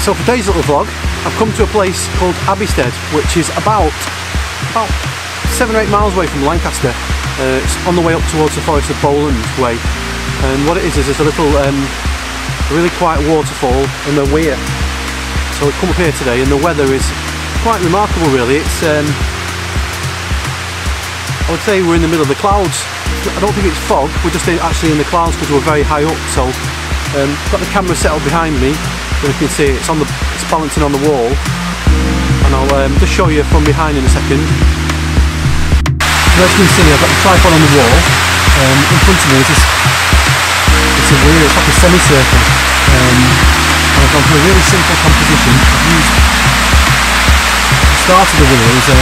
So for today's little vlog, I've come to a place called Abbeystead, which is about 7 or 8 miles away from Lancaster. It's on the way up towards the Forest of Bowland way, and what it is it's a little really quiet waterfall and a weir. So we've come up here today, and the weather is quite remarkable really. It's I would say we're in the middle of the clouds. I don't think it's fog, we're just actually in the clouds because we're very high up. So got the camera set up behind me. You can see it's balancing on the wall, and I'll just show you from behind in a second. So as you can see, I've got the tripod on the wall. In front of me it's a weir, it's like a semicircle, and I've gone for a really simple composition. I've used the start of the weir as a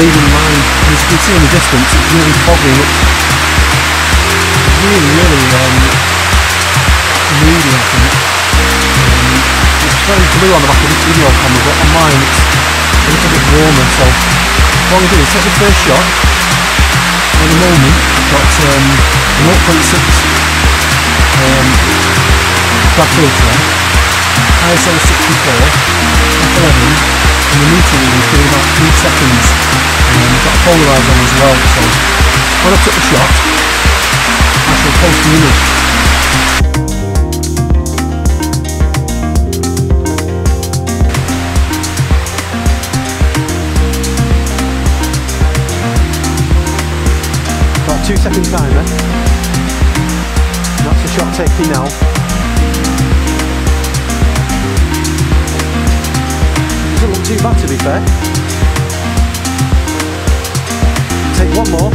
leading line, and as you can see in the distance it's really foggy and it's really moody, I think. It's very blue on the back of the video camera, but on mine it's a little bit warmer, so what I'm going to do is take the first shot. In a moment I've got 0.6 grad filter, ISO 64, f11, and the meter reading for about 3 seconds, and I've got a polarizer on as well, so when I took the shot I shall post the image. About 2 second timer. That's the shot taking now. Doesn't look too bad, to be fair. Take one more.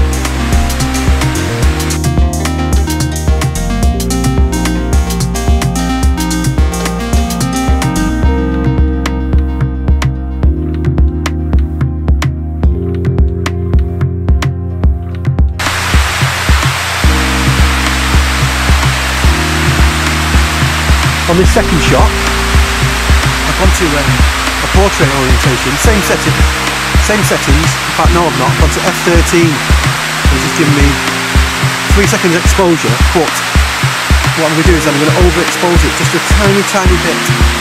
On this second shot, I've gone to a portrait orientation, same settings, in fact no I've not, I've gone to f13, which has given me 3 seconds exposure, but what I'm going to do is I'm going to overexpose it just a tiny bit.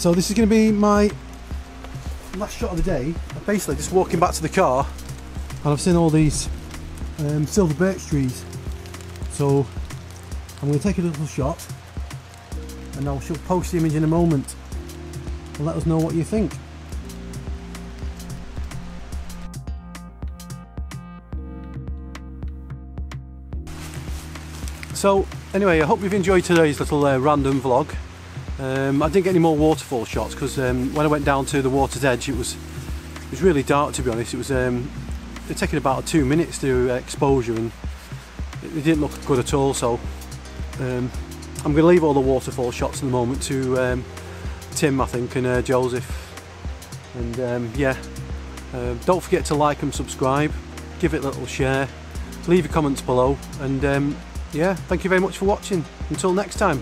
So this is going to be my last shot of the day. I'm basically just walking back to the car and I've seen all these silver birch trees, so I'm going to take a little shot and I shall post the image in a moment and let us know what you think. So anyway, I hope you've enjoyed today's little random vlog. I didn't get any more waterfall shots because when I went down to the water's edge it was really dark, to be honest. It was it taken about 2 minutes to exposure and it didn't look good at all, so I'm going to leave all the waterfall shots in the moment to Tim, I think, and Joseph, and yeah, don't forget to like and subscribe, give it a little share, leave your comments below, and yeah, thank you very much for watching. Until next time.